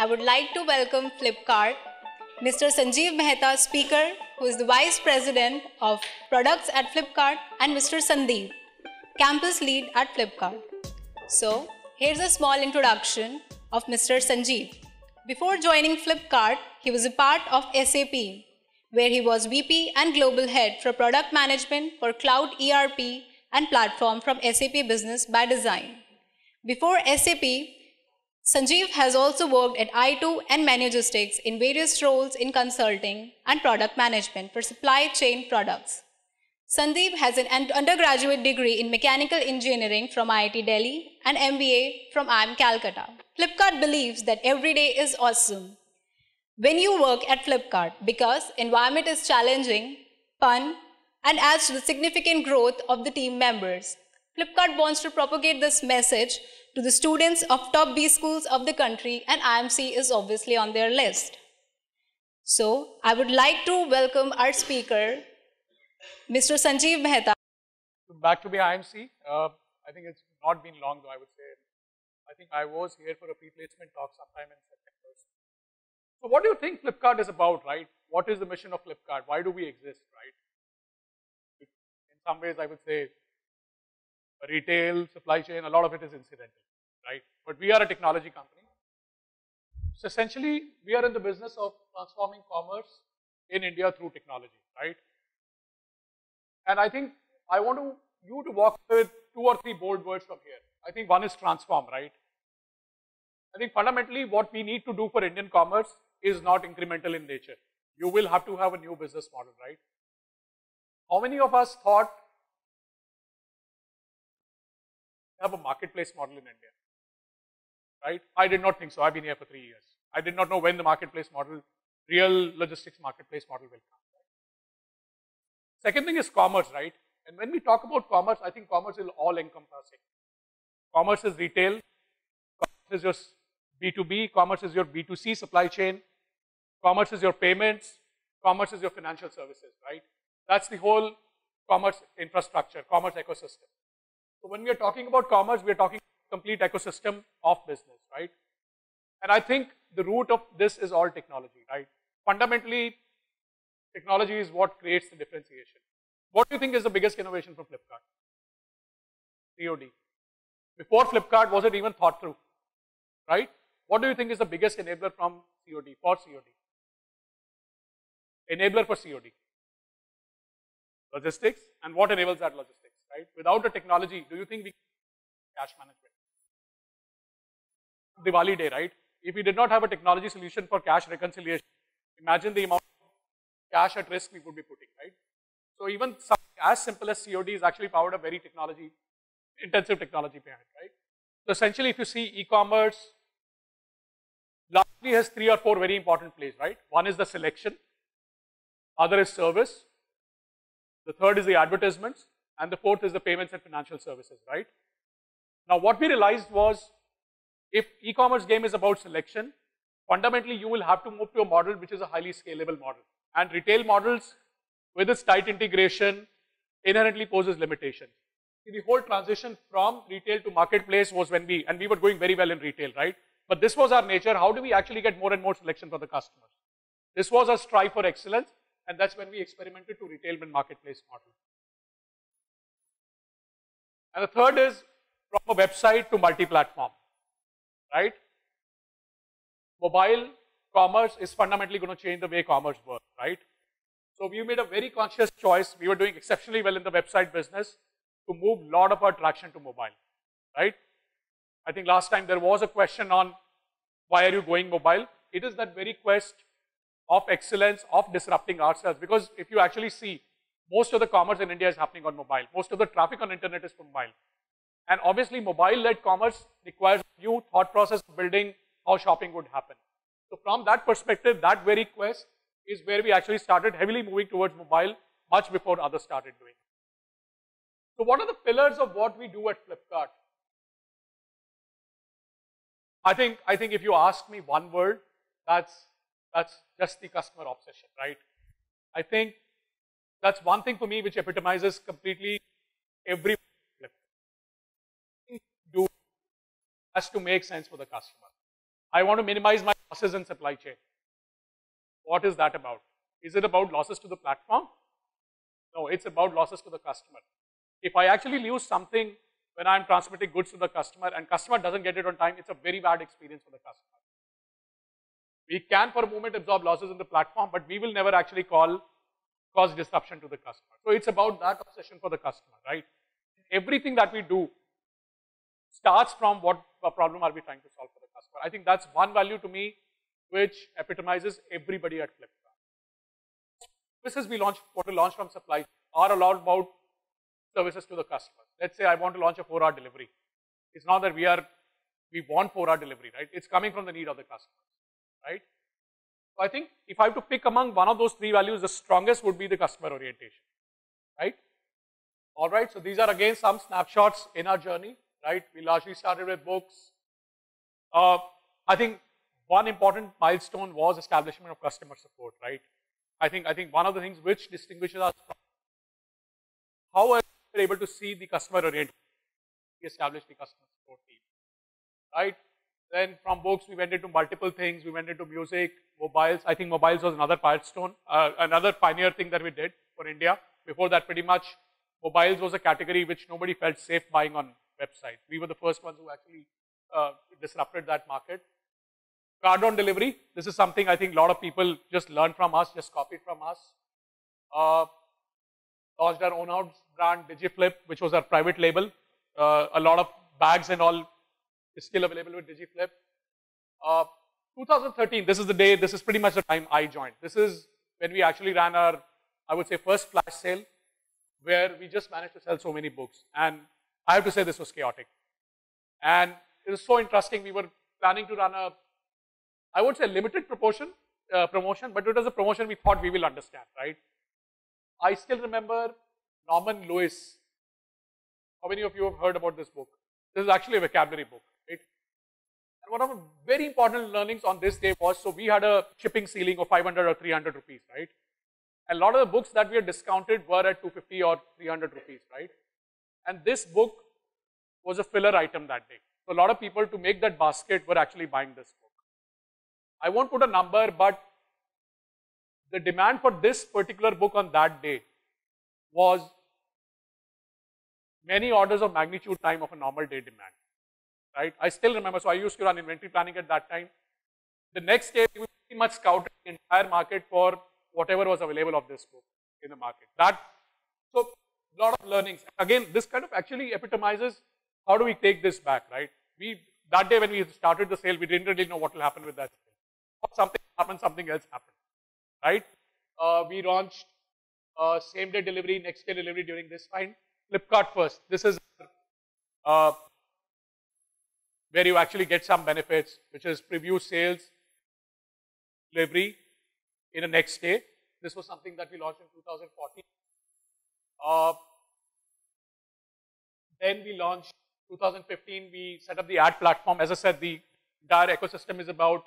I would like to welcome Flipkart, Mr. Sanjeev Mehta, speaker, who is the Vice President of Products at Flipkart, and Mr. Sandeep, Campus Lead at Flipkart. So, here's a small introduction of Mr. Sanjeev. Before joining Flipkart, he was a part of SAP, where he was VP and Global Head for Product Management for Cloud ERP and Platform from SAP Business by Design. Before SAP, Sanjeev has also worked at I2 and Managistics in various roles in consulting and product management for supply chain products. Sandeep has an undergraduate degree in mechanical engineering from IIT Delhi and MBA from IIM Calcutta. Flipkart believes that every day is awesome when you work at Flipkart because environment is challenging, fun, and adds to the significant growth of the team members. Flipkart wants to propagate this message to the students of top B schools of the country, and IMC is obviously on their list. So, I would like to welcome our speaker, Mr. Sanjeev Mehta. Back to the IMC. I think it's not been long though, I would say. I think I was here for a pre-placement talk sometime in September. So what do you think Flipkart is about, right? What is the mission of Flipkart? Why do we exist, right? In some ways I would say retail, supply chain, a lot of it is incidental, right? But we are a technology company. So essentially we are in the business of transforming commerce in India through technology, right? And I think I want you to walk with two or three bold words from here. I think one is transform, right? I think fundamentally what we need to do for Indian commerce is not incremental in nature. You will have to have a new business model, right? How many of us thought we have a marketplace model in India, right? I did not think so. I've been here for 3 years. I did not know when the marketplace model, real logistics marketplace model will come. Second thing is commerce, right? And when we talk about commerce, I think commerce is all-encompassing. Commerce is retail, commerce is your B2B, commerce is your B2C supply chain, commerce is your payments, commerce is your financial services, right? That's the whole commerce infrastructure, commerce ecosystem. So when we are talking about commerce, we are talking complete ecosystem of business, right? And I think the root of this is all technology, right? Fundamentally, technology is what creates the differentiation. What do you think is the biggest innovation from Flipkart? COD. Before Flipkart, was it even thought through, right? What do you think is the biggest enabler from COD, for COD? Enabler for COD? Logistics. And what enables that logistics, right? Without the technology, do you think we can cash management? Diwali day, right? If we did not have a technology solution for cash reconciliation, imagine the amount cash at risk we would be putting, right? So even something as simple as COD is actually powered up very technology, intensive technology behind, right? So essentially if you see e-commerce, largely has 3 or 4 very important plays, right? One is the selection, other is service, the third is the advertisements, and the fourth is the payments and financial services, right? Now what we realized was, if e-commerce game is about selection, fundamentally you will have to move to a model which is a highly scalable model. And retail models, with its tight integration, inherently poses limitations. See, the whole transition from retail to marketplace was when we were going very well in retail, right? But this was our nature. How do we actually get more and more selection for the customers? This was our strive for excellence, and that's when we experimented to retail and marketplace model. And the third is from a website to multi-platform, right? Mobile commerce is fundamentally going to change the way commerce works, right? So we made a very conscious choice. We were doing exceptionally well in the website business to move a lot of our traction to mobile, right? I think last time there was a question on why are you going mobile? It is that very quest of excellence, of disrupting ourselves, because if you actually see, most of the commerce in India is happening on mobile. Most of the traffic on internet is from mobile. And obviously mobile-led commerce requires new thought process building how shopping would happen. So from that perspective, that very quest is where we actually started heavily moving towards mobile much before others started doing it. So what are the pillars of what we do at Flipkart? I think if you ask me one word, that's just the customer obsession, right? I think that's one thing for me which epitomizes completely every Flipkart. Everything you do has to make sense for the customer. I want to minimize my losses in supply chain. What is that about? Is it about losses to the platform? No, it's about losses to the customer. If I actually lose something when I'm transmitting goods to the customer and customer doesn't get it on time, it's a very bad experience for the customer. We can for a moment absorb losses in the platform, but we will never actually cause disruption to the customer. So it's about that obsession for the customer, right? Everything that we do starts from what problem are we trying to solve for the customer. I think that's one value to me which epitomizes everybody at Flipkart. Services we want to launch from supply are a lot about services to the customer. Let's say I want to launch a 4-hour delivery. It's not that we want 4-hour delivery, right? It's coming from the need of the customer, right? So I think if I have to pick among one of those three values, the strongest would be the customer orientation, right? All right, so these are again some snapshots in our journey, right? We largely started with books. I think one important milestone was establishment of customer support, right? I think one of the things which distinguishes us from how we are able to see the customer orientation, we established the customer support team, right? Then from books, we went into multiple things. We went into music, mobiles. I think mobiles was another milestone, another pioneer thing that we did for India. Before that, pretty much mobiles was a category which nobody felt safe buying on website. We were the first ones who actually disrupted that market. Card on delivery. This is something I think a lot of people just learned from us, just copied from us. Launched our own house brand, DigiFlip, which was our private label. A lot of bags and all is still available with DigiFlip. 2013, this is the day, this is pretty much the time I joined. This is when we actually ran our, I would say, first flash sale, where we just managed to sell so many books. And I have to say this was chaotic. And it was so interesting. We were planning to run a, I would say, limited proportion promotion, but it was a promotion we thought we will understand, right? I still remember Norman Lewis. How many of you have heard about this book? This is actually a vocabulary book. And one of the very important learnings on this day was, so we had a shipping ceiling of 500 or 300 rupees, right? A lot of the books that we had discounted were at 250 or 300 rupees, right? And this book was a filler item that day. So a lot of people to make that basket were actually buying this book. I won't put a number, but the demand for this particular book on that day was many orders of magnitude time of a normal day demand. Right? I still remember, so I used to run inventory planning at that time. The next day, we pretty much scouted the entire market for whatever was available of this book in the market. So a lot of learnings. Again, this kind of actually epitomizes how do we take this back, right? That day when we started the sale, we didn't really know what will happen with that sale. Something happened, something else happened, right? We launched same day delivery, next day delivery during this time. Flipkart first. This is where you actually get some benefits, which is preview sales, delivery in the next day. This was something that we launched in 2014. Then we launched 2015, we set up the ad platform. As I said, the entire ecosystem is about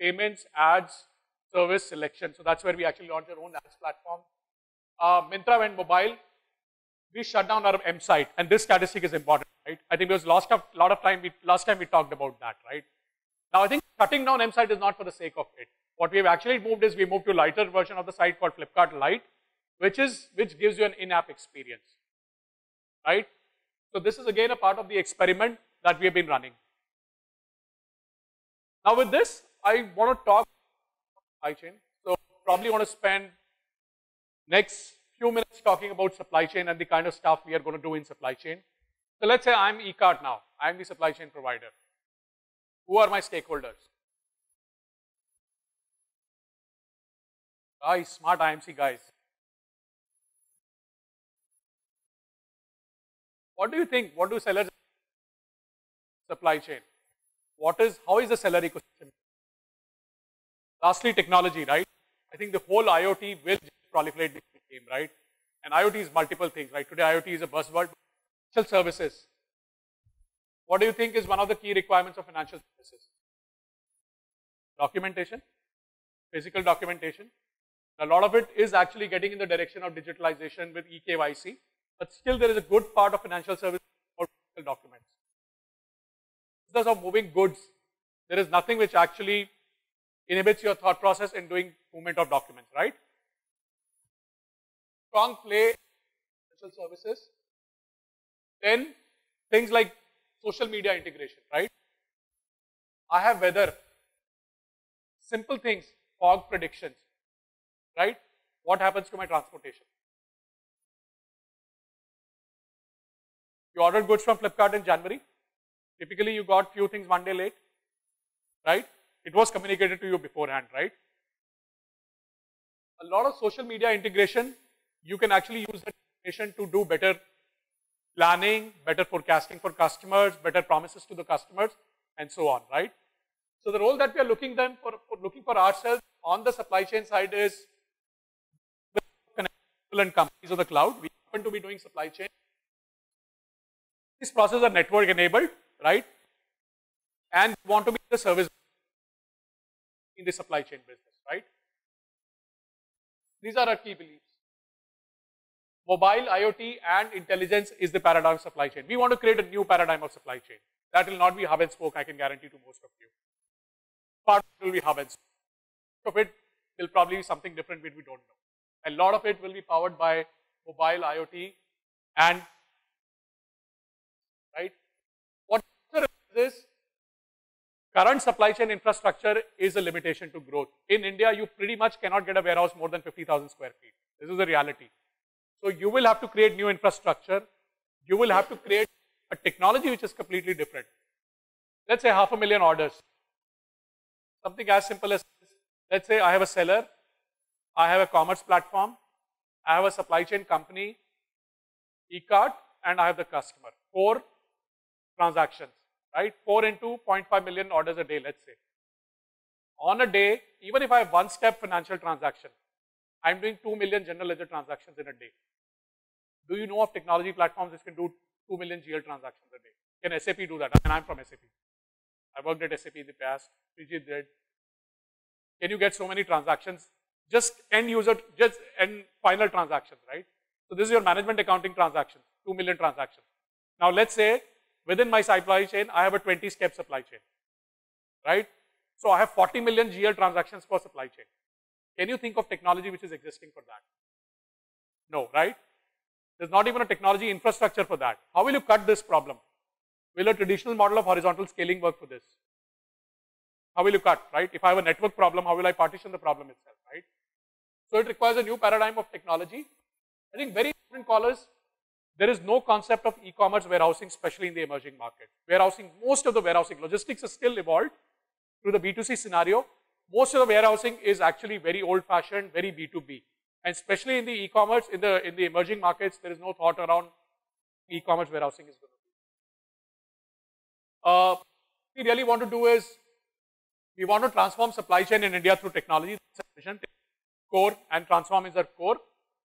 payments, ads, service, selection. So that's where we actually launched our own ads platform. Myntra went mobile. We shut down our M site, and this statistic is important, right? I think there was lost a lot of time, last time we talked about that, right? Now I think shutting down M site is not for the sake of it. What we have actually moved is we moved to a lighter version of the site called Flipkart Lite, which gives you an in-app experience, right? So this is again a part of the experiment that we have been running. Now with this, I want to talk supply chain. So probably want to spend next few minutes talking about supply chain and the kind of stuff we are going to do in supply chain. So let's say I'm eCart now. I'm the supply chain provider. Who are my stakeholders? Guys, smart IMC guys. What do you think? What do sellers supply chain? How is the seller ecosystem? Lastly, technology, right? I think the whole IoT will proliferate this game, right? And IoT is multiple things, right? Today IoT is a buzzword. Financial services. What do you think is one of the key requirements of financial services? Documentation, physical documentation. A lot of it is actually getting in the direction of digitalization with ekyc. But still there is a good part of financial services about physical documents. Business of moving goods There is nothing which actually inhibits your thought process in doing movement of documents, right? Strong play, social services. Then things like social media integration, right? I have weather, simple things, fog predictions, right? What happens to my transportation? You ordered goods from Flipkart in January. Typically, you got few things one day late, right? It was communicated to you beforehand, right? A lot of social media integration, you can actually use that information to do better planning, better forecasting for customers, better promises to the customers, and so on, right? So the role that we are looking them for ourselves on the supply chain side is and companies of the cloud. We happen to be doing supply chain. These processes are network enabled, right? And we want to be the service in the supply chain business, right? These are our key beliefs. Mobile, IoT and intelligence is the paradigm of supply chain. We want to create a new paradigm of supply chain. That will not be hub and spoke, I can guarantee to most of you. Part of it will be hub and spoke. Of it will probably be something different which we don't know. A lot of it will be powered by mobile, IoT, and right. What is current supply chain infrastructure is a limitation to growth. In India, you pretty much cannot get a warehouse more than 50,000 square feet. This is the reality. So you will have to create new infrastructure. You will have to create a technology which is completely different. Let's say 500,000 orders. Something as simple as this. Let's say I have a seller. I have a commerce platform, I have a supply chain company, eCart, and I have the customer. 4 transactions, right? 4 into 0.5 million orders a day, let's say. On a day, even if I have one step financial transaction, I am doing 2 million general ledger transactions in a day. Do you know of technology platforms which can do 2 million GL transactions a day? Can SAP do that? I mean, I am from SAP. I worked at SAP in the past, Vijay did. Can you get so many transactions? Just end user, just end final transactions, right? So this is your management accounting transactions, 2 million transactions. Now let's say within my supply chain, I have a 20-step supply chain, right? So I have 40 million GL transactions for supply chain. Can you think of technology which is existing for that? No, right? There's not even a technology infrastructure for that. How will you cut this problem? Will a traditional model of horizontal scaling work for this? How will you cut, right? If I have a network problem, how will I partition the problem itself, right? So it requires a new paradigm of technology. I think very important callers, there is no concept of e-commerce warehousing, especially in the emerging market. Warehousing, most of the warehousing, logistics is still evolved through the B2C scenario. Most of the warehousing is actually very old-fashioned, very B2B. And especially in the e-commerce, in the emerging markets, there is no thought around e-commerce warehousing is going to be. What we really want to do is, we want to transform supply chain in India through technology. Core and transform is our core.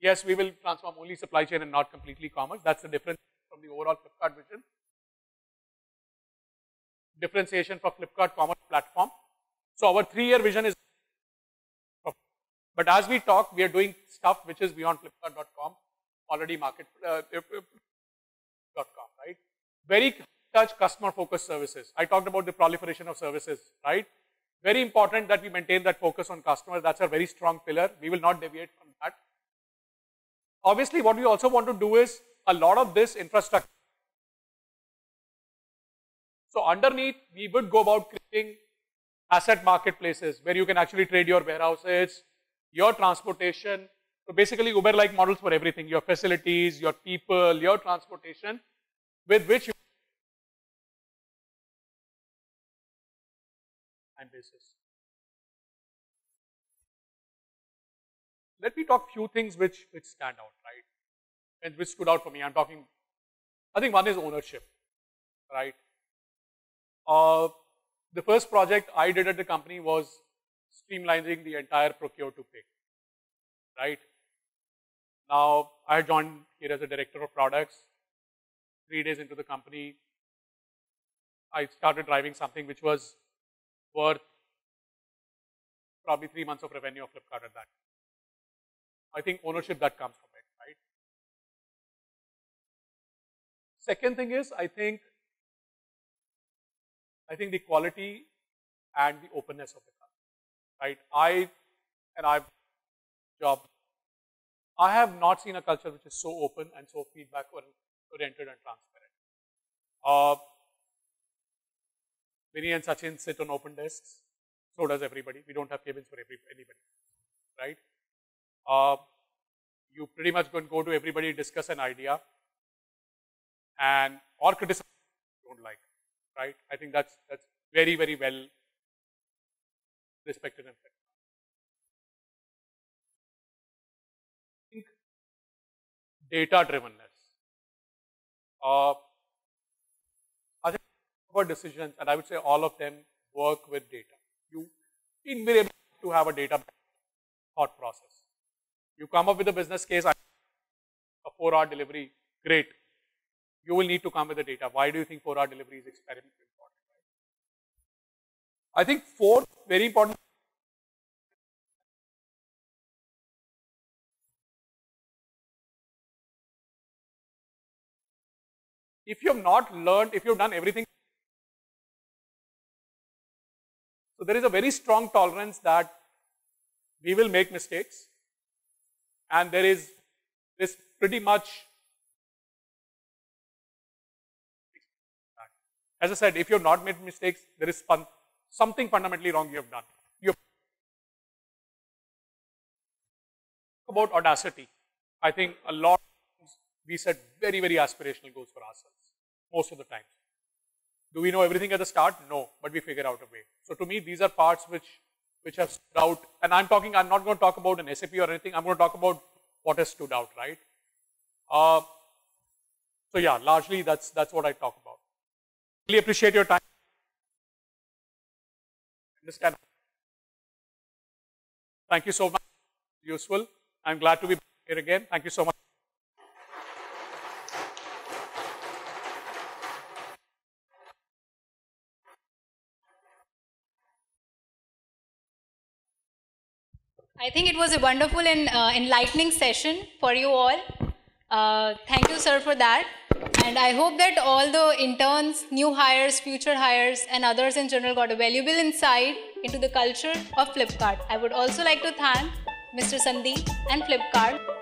Yes, we will transform only supply chain and not completely commerce. That's the difference from the overall Flipkart vision. Differentiation for Flipkart commerce platform. So our 3-year vision is, but as we talk, we are doing stuff which is beyond Flipkart.com, already market.com, right? Very touch customer-focused services. I talked about the proliferation of services, right? Very important that we maintain that focus on customers. That's a very strong pillar. We will not deviate from that. Obviously, what we also want to do is a lot of this infrastructure. So underneath, we would go about creating asset marketplaces where you can actually trade your warehouses, your transportation. So basically, Uber-like models for everything, your facilities, your people, your transportation, with which you basis. Let me talk few things which stand out, right? And which stood out for me. I'm talking, I think one is ownership, right? The first project I did at the company was streamlining the entire procure to pay, right? Now, I joined here as a director of products. 3 days into the company, I started driving something which was worth probably 3 months of revenue of Flipkart at that. I think ownership that comes from it, right? Second thing is, I think the quality and the openness of the car, right? I have not seen a culture which is so open and so feedback oriented and transparent. Vinay and Sachin sit on open desks. So does everybody. We don't have cabins for anybody, right? You pretty much can go to everybody, discuss an idea, and or criticize if you don't like, right? I think that's very, very well respected and respected. I think data-drivenness. I think our decisions, and I would say all of them work with data. You invariably have to have a data thought process. You come up with a business case, a 4-hour delivery, great. You will need to come with the data. Why do you think 4-hour delivery is experimentally important? I think fourth, very important, if you have not learned, if you have done everything, so there is a very strong tolerance that we will make mistakes, and there is this pretty much, as I said, if you have not made mistakes, there is something fundamentally wrong you have done. You about audacity. I think a lot of times we set very, very aspirational goals for ourselves, most of the time. Do we know everything at the start? No, but we figure out a way. So to me, these are parts which have stood out, and I'm not going to talk about an SAP or anything, I'm going to talk about what has stood out, right? So yeah, largely that's what I talk about. Really appreciate your time. Understand. Thank you so much. Useful. I'm glad to be here again. Thank you so much. I think it was a wonderful and enlightening session for you all. Thank you, sir, for that. And I hope that all the interns, new hires, future hires, and others in general got a valuable insight into the culture of Flipkart. I would also like to thank Mr. Sandeep and Flipkart.